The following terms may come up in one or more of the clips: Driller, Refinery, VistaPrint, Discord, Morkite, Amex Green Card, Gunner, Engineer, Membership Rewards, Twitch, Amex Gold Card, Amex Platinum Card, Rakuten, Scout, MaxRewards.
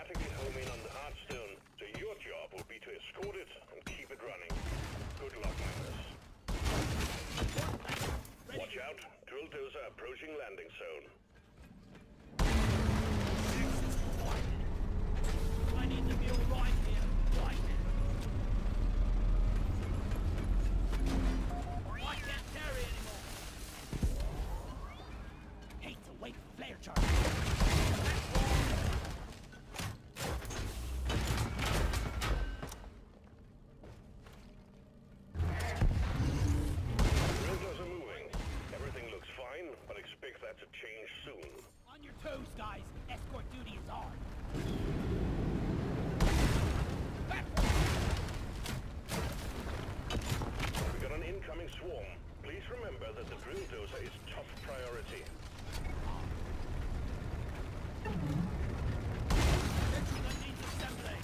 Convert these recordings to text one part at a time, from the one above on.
automatic and home in on the hardstone, so your job will be to escort it and keep it running. Good luck, Magnus. Watch out. Drill dozer approaching landing zone. I need to be all right here. I can't carry anymore. Hate to wait for flare charges. But expect that to change soon. On your toes, guys. Escort duty is on. We got an incoming swarm. Please remember that the drill dozer is top priority. Everyone needs assembly.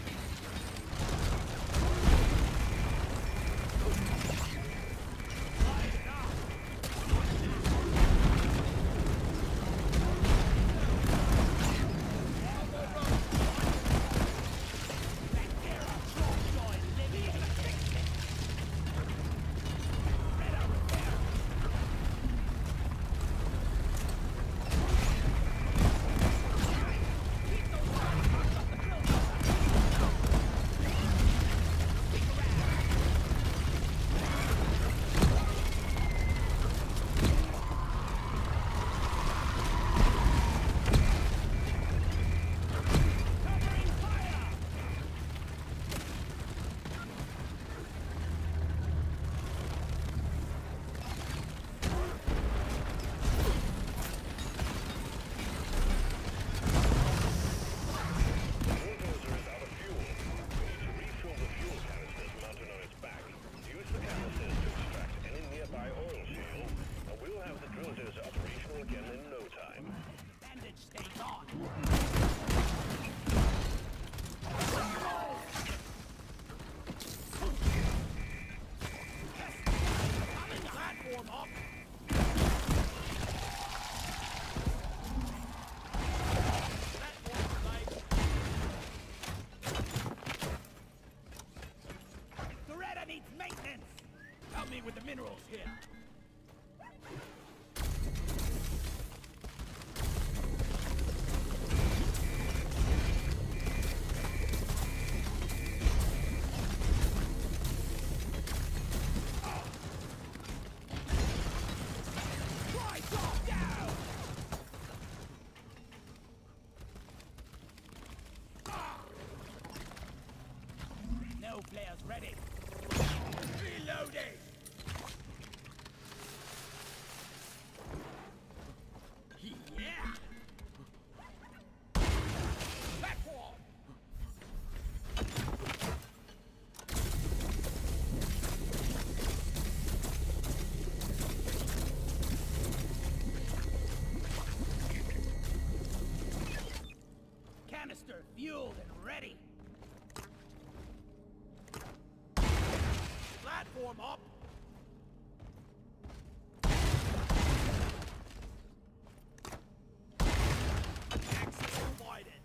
Players ready. Reloading. Yeah. Platform. Canister fueled and ready. Platform up. Access provided.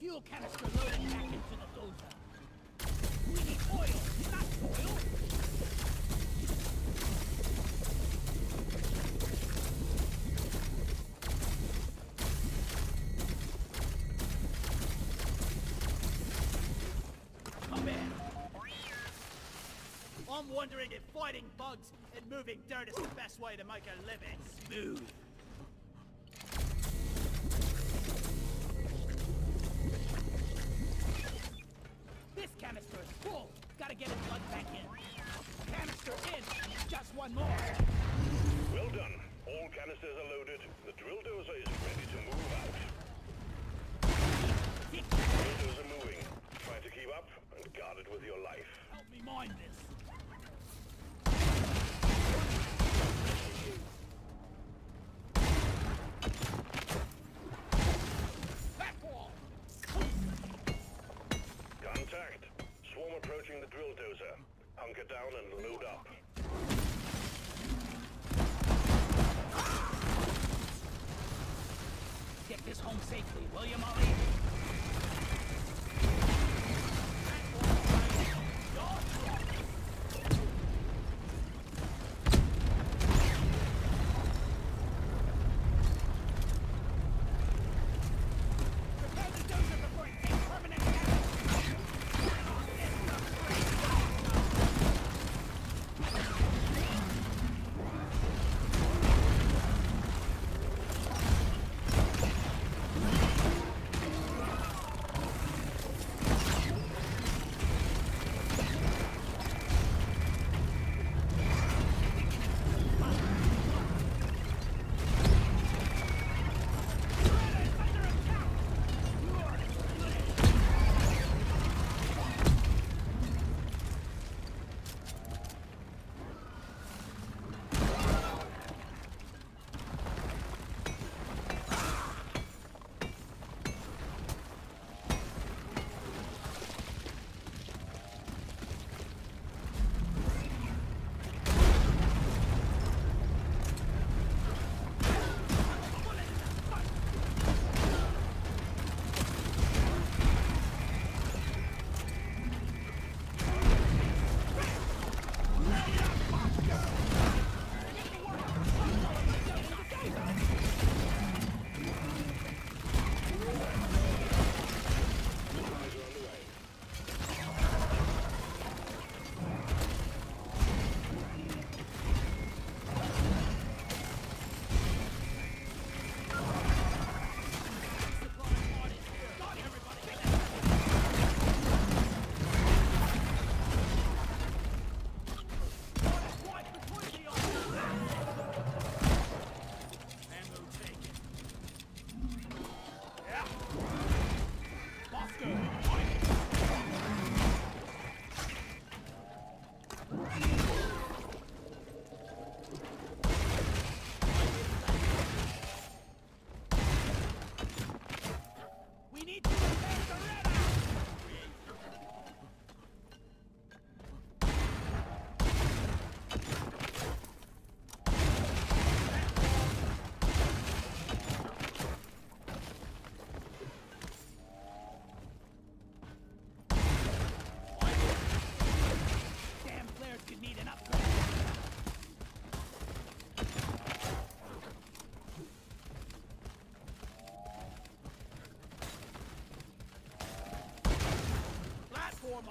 Fuel canister loaded back into the dozer. We need oil, not oil. I'm wondering if fighting bugs and moving dirt is the best way to make a living smooth. This canister is full. Gotta get it plugged back in. Canister in. Just one more. Well done. All canisters are loaded. The drill dozer is ready to move out. The drill dozer moving. Try to keep up and guard it with your life. Help me mind this. Contact. Swarm approaching the drill dozer. Hunker down and load up. Get this home safely, will you, Molly?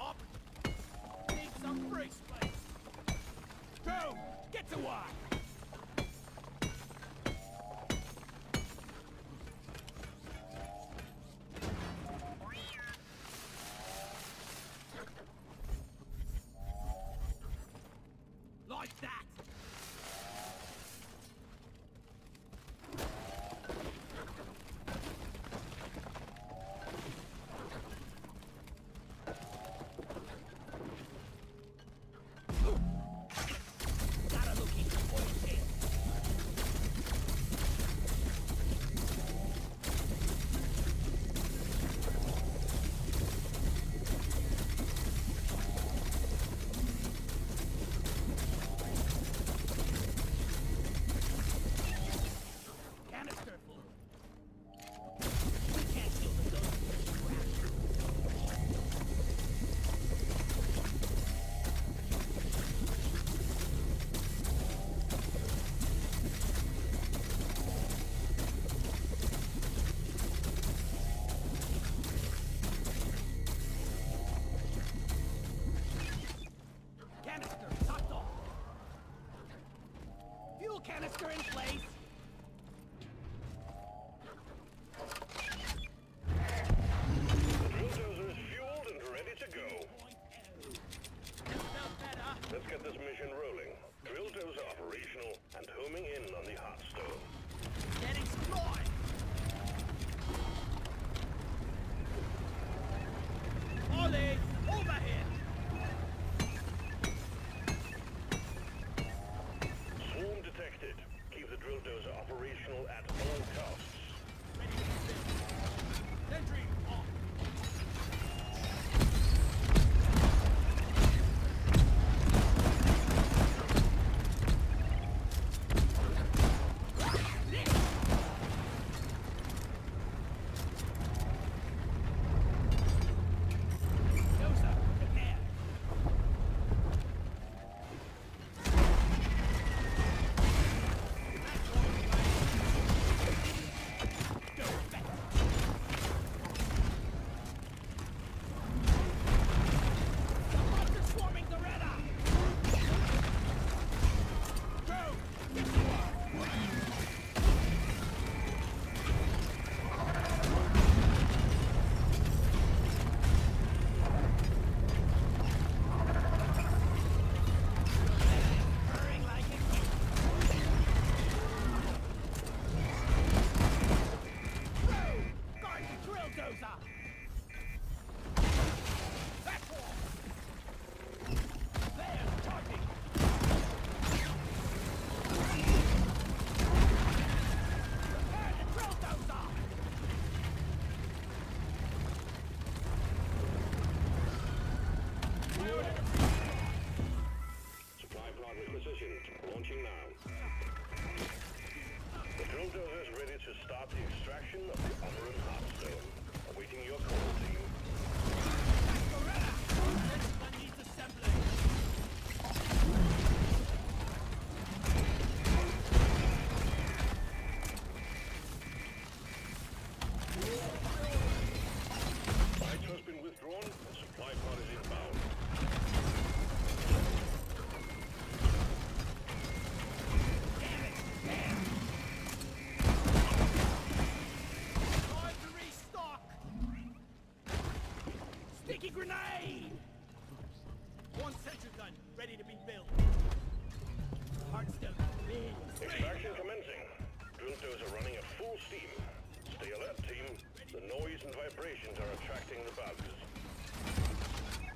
Up. Need some free space. Boom! Get to work! goes up. Grenade! One sentry gun ready to be built. Heartstone being extraction commencing. Drillers are running at full steam. Stay alert, team. The noise and vibrations are attracting the bugs.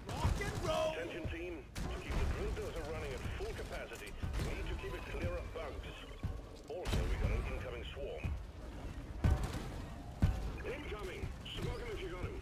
Rock and roll! Attention, team. To keep the drillers are running at full capacity, we need to keep it clear of bugs. Also, we got an incoming swarm. Incoming! Smoke him if you got him.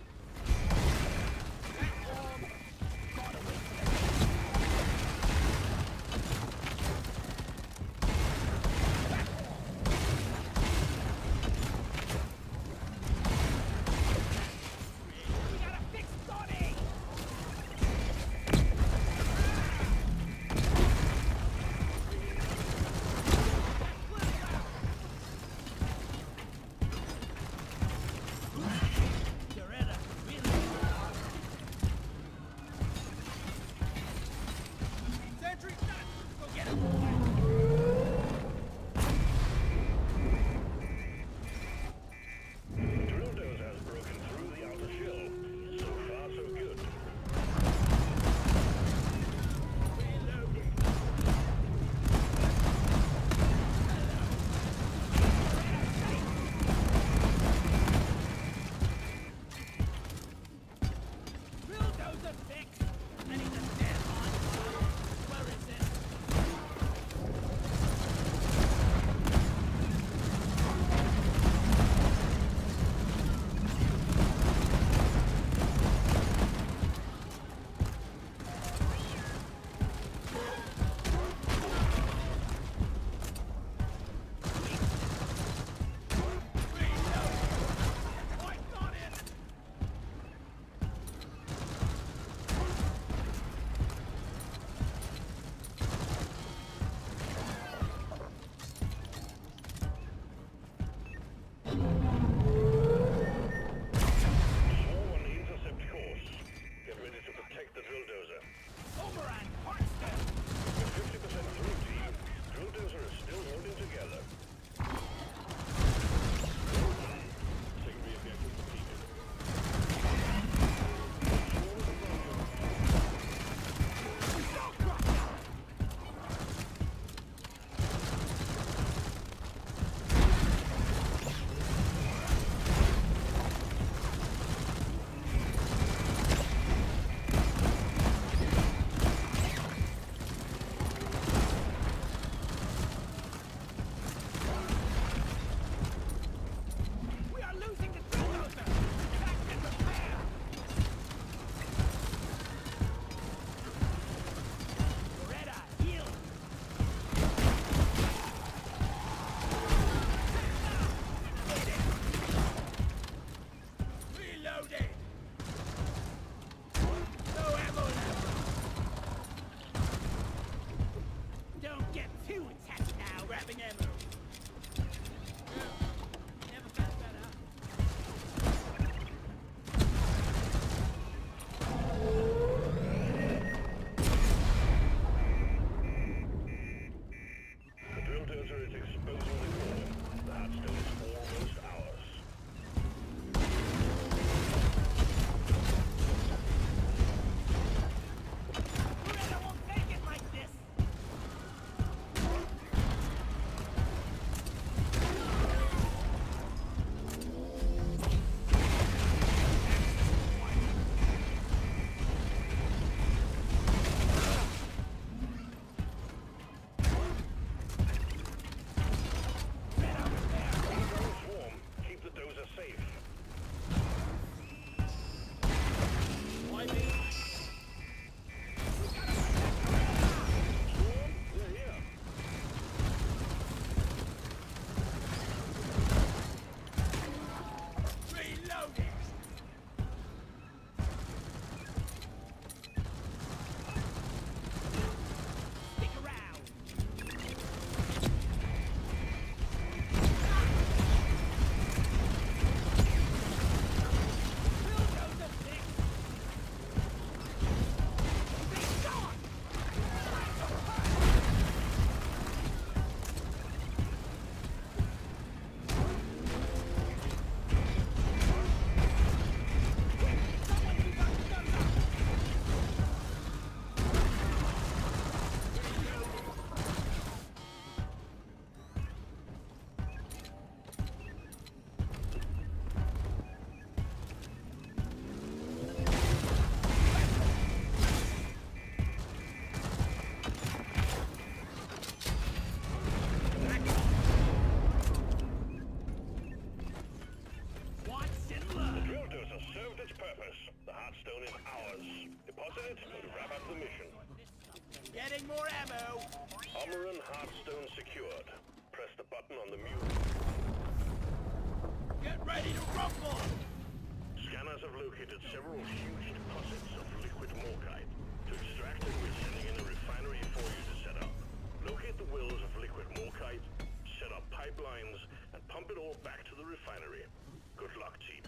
its purpose. The Heartstone is ours. Deposit it and wrap up the mission. Getting more ammo! Omeron Heartstone secured. Press the button on the mule. Get ready to rumble! Scanners have located several huge deposits of liquid Morkite. To extract it, we're sending in a refinery for you to set up. Locate the wells of liquid Morkite, set up pipelines, and pump it all back to the refinery. Good luck, team.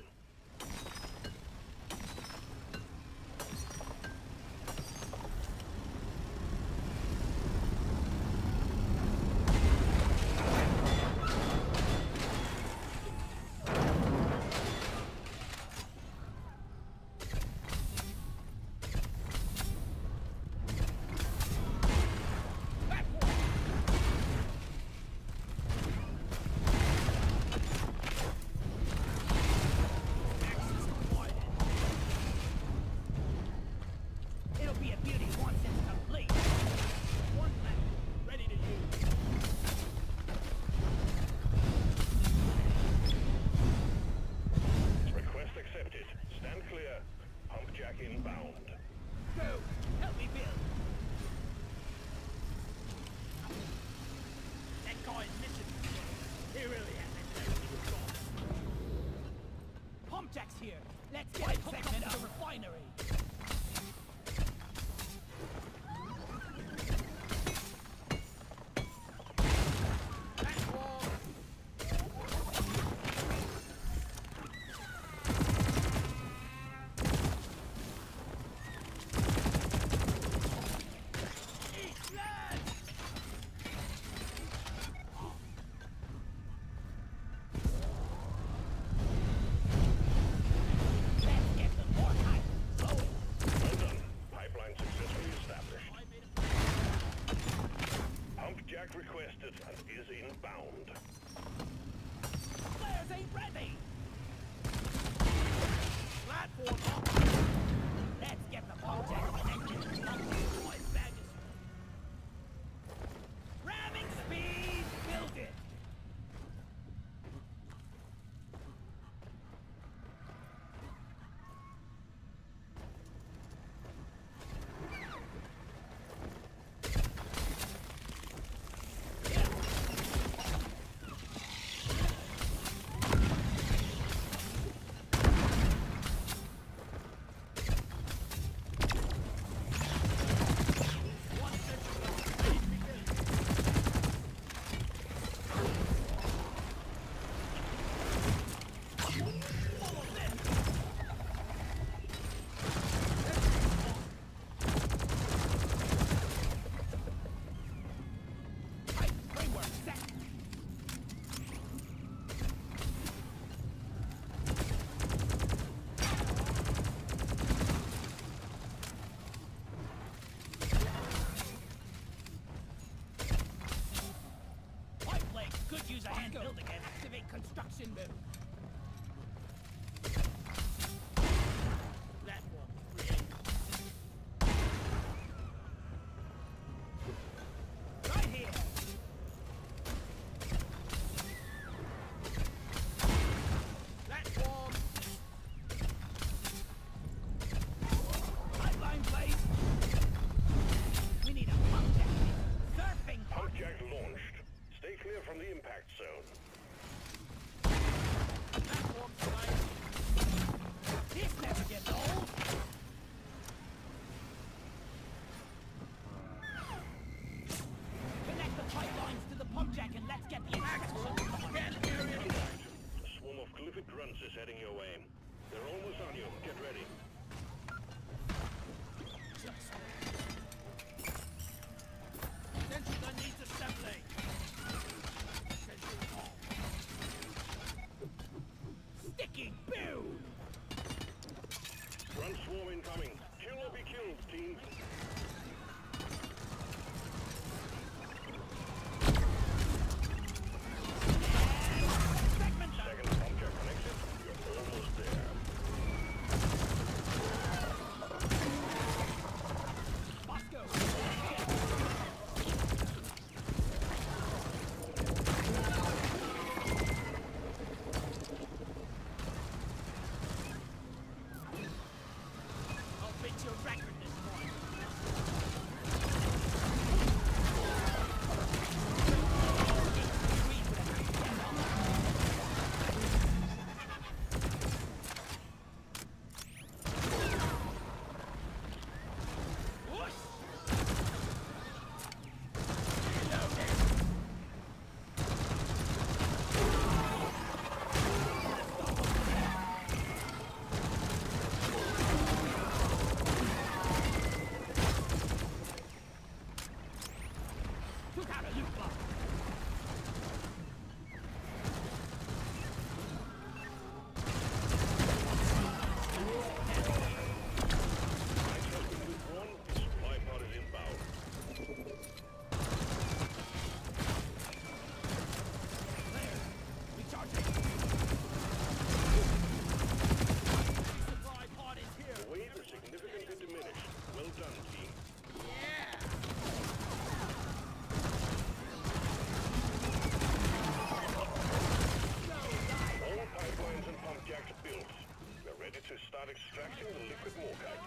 to start extracting the liquid Morkite.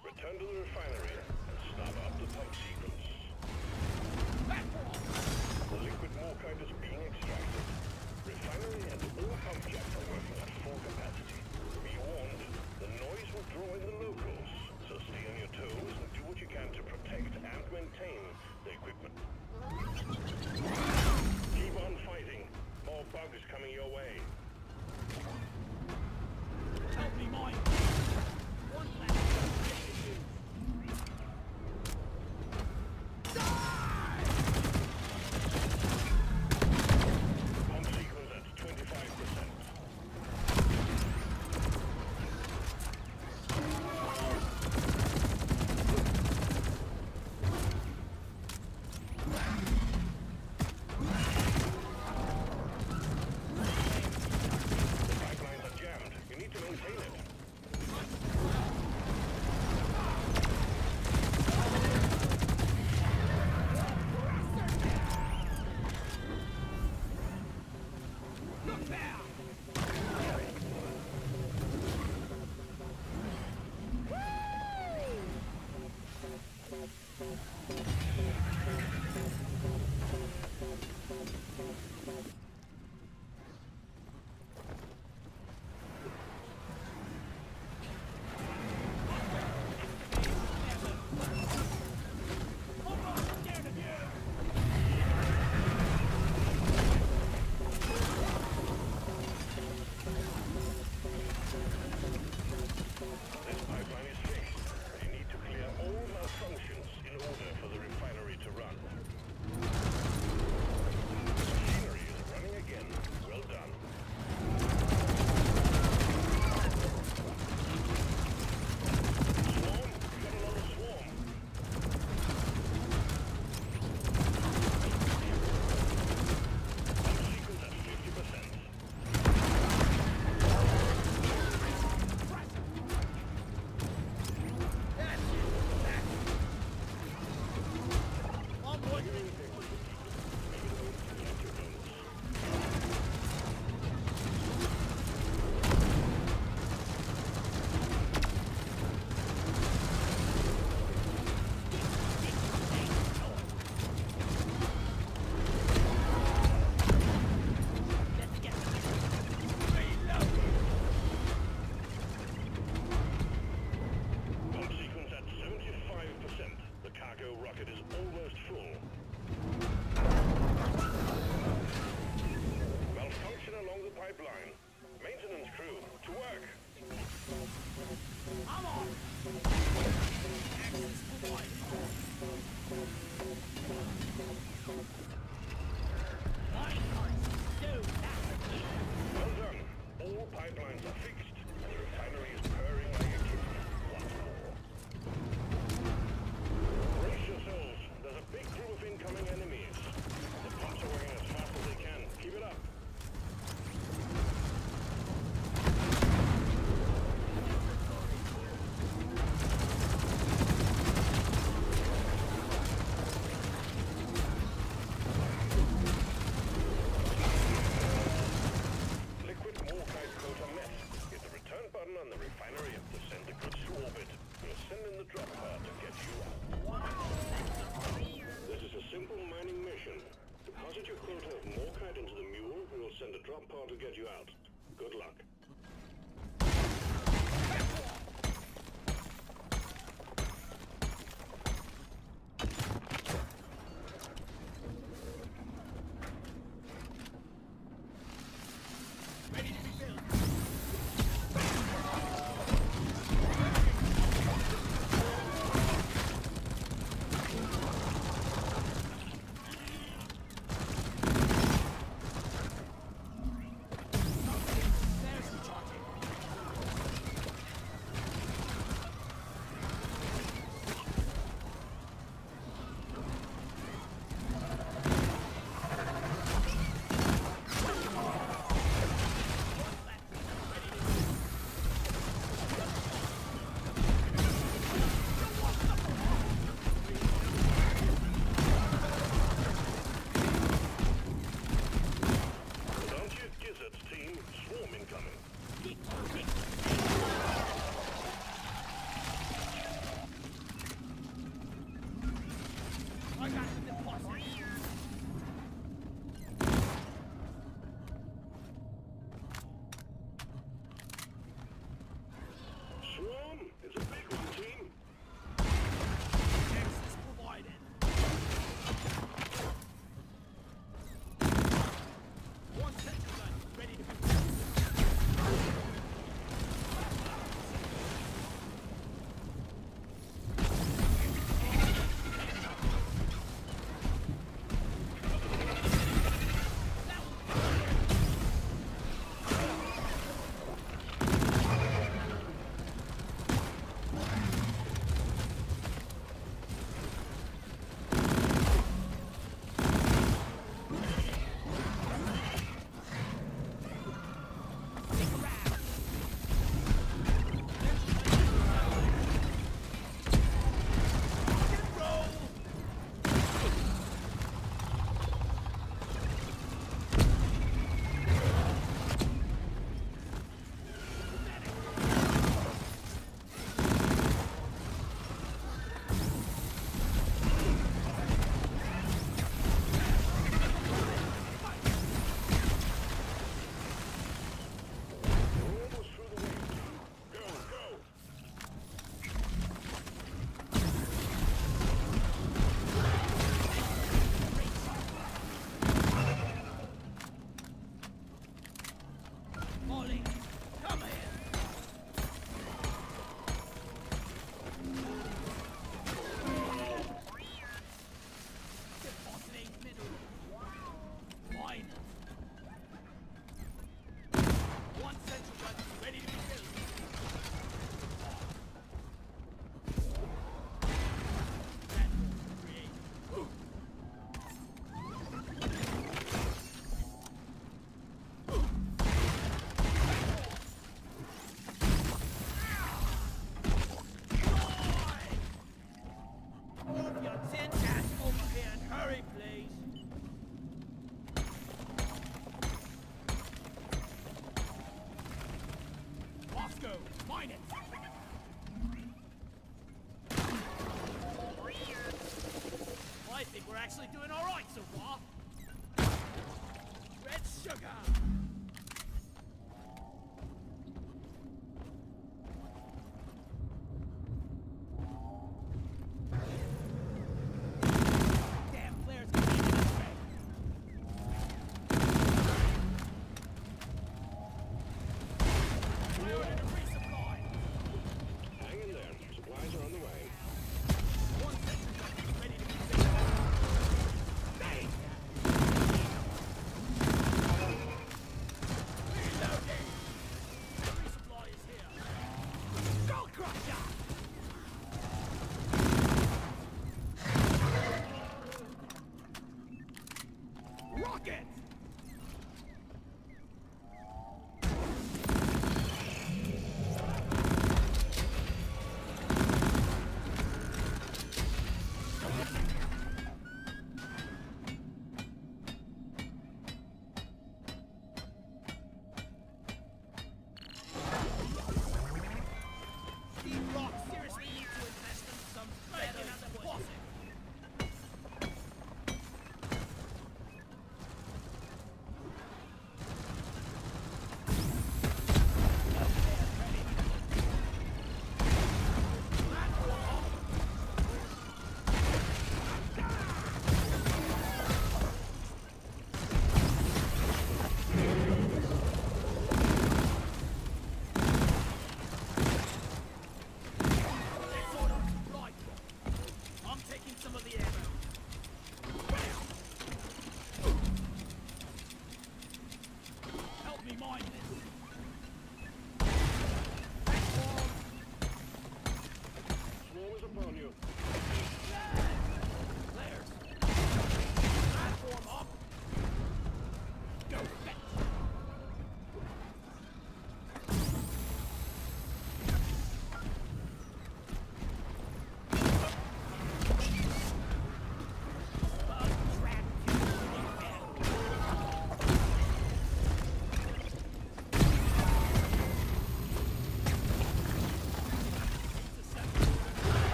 Return to the refinery and start up the pump sequence. The liquid Morkite is being extracted. Refinery and all Pumpjack are working at full capacity. Be warned, the noise will draw in the locals, so stay on your toes and do what you can to protect and maintain the equipment. Keep on fighting. More bugs coming your way. Help me, Mike! One left. Die! Pump sequence at 25%. find it. Well, I think we're actually doing all right so far. Red sugar.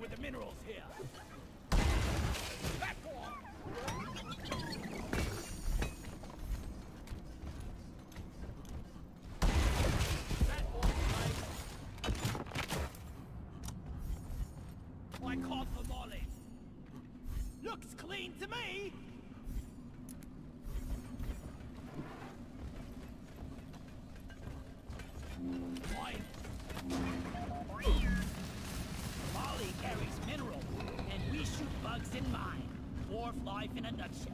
With the minerals here. I called for more leaves. Looks clean to me. life in a nutshell.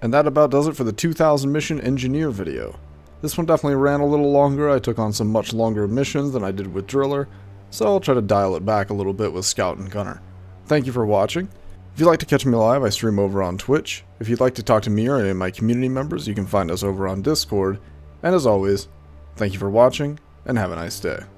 And that about does it for the 2000 Mission Engineer video. This one definitely ran a little longer. I took on some much longer missions than I did with Driller, so I'll try to dial it back a little bit with Scout and Gunner. Thank you for watching. If you'd like to catch me live, I stream over on Twitch. If you'd like to talk to me or any of my community members, you can find us over on Discord. And as always, thank you for watching, and have a nice day.